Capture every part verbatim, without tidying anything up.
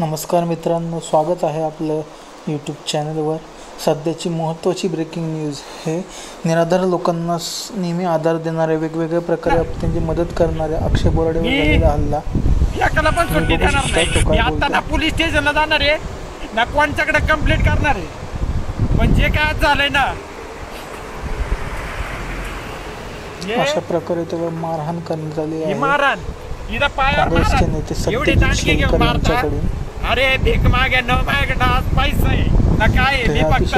नमस्कार मित्रांनो, स्वागत आहे आपलं यूट्यूब चॅनलवर। सध्याची महत्त्वाची ब्रेकिंग न्यूज हे निराधार लोकांना नेहमी आधार देणाऱ्या वेगवेगळ्या प्रकारे आपत्तींची मदत करणाऱ्या अक्षय बोराडे यांच्यावर हल्ला। याला पण सुट्टी देणार नाही। आता ना पोलीस स्टेशनला जाणार आहे ना कोणाच्याकडे कंप्लेंट करणार आहे। पण जे काय झालंय ना अशा प्रकारे तो मारहाण करण्यात आली आहे। मारहाण इदा पाया मारतात। अरे भीक मागे न मागे आज पैसा आहे ना काय आहे। मी फक्त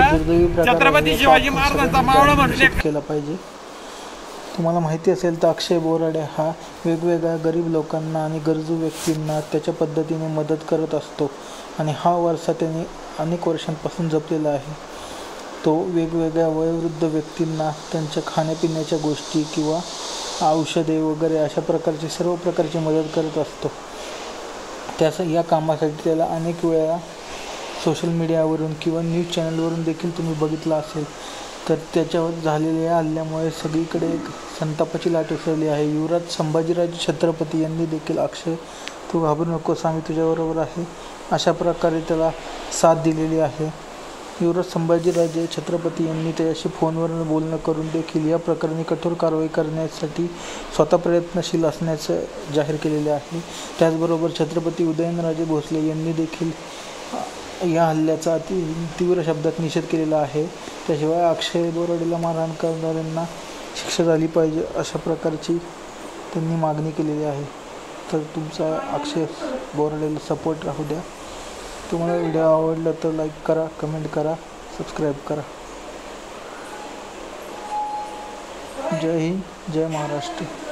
छत्रपती शिवाजी महाराजांचा मावळा म्हणून केला पाहिजे। तुम्हाला माहिती असेल तर अक्षय बोराडे हा वेगवेगळ्या गरीब लोकांना आणि गरजू व्यक्तींना त्याच्या पद्धतीने मदत करत असतो आणि हा वारसा त्यांनी अनेक वर्षांपासून जपलेला आहे। तो वेगवेगळ्या वयोवृद्ध व्यक्तींना त्यांच्या खाण्यापिण्याच्या गोष्टी किंवा औषधे वगैरे अशा प्रकारची सर्व प्रकारची मदत करत असतो। त्याचा या कामासाठी त्याला अनेक वेळा सोशल मीडियावरून किंवा न्यूज चॅनलवरून देखील तुम्ही बघितलं असेल। तर त्याच्यावर झालेल्या हल्ल्यामुळे सगळीकडे एक संतापाची लाट उसळली आहे। युवराज संभाजी राजे छत्रपती यांनी देखील अक्षय तू घाबरू नकोस, आम्ही तुझ्याबरोबर आहे अशा प्रकारे त्याला साथ दिलेली आहे। युवराज संभाजी राजे छत्रपती यांनी त्याच्याशी फोनवर बोलणं करून देखील या प्रकरणी कठोर कारवाई करण्यासाठी स्वतः प्रयत्नशील असण्याचं जाहीर केलेले आहे। त्याचबरोबर छत्रपती उदयनराजे भोसले यांनी देखील या हल्ल्याचा अति तीव्र शब्दात निषेध केलेला आहे। त्याशिवाय अक्षय बोराडेला मारहाण करणाऱ्यांना शिक्षा झाली पाहिजे अशा प्रकारची त्यांनी मागणी केलेली आहे। तर तुमचा अक्षय बोराडेला सपोर्ट राहू द्या। तुम्हाला व्हिडिओ आवडला तर लाईक करा, कमेंट करा, सबस्क्राईब करा। जय हिंद, जय महाराष्ट्र।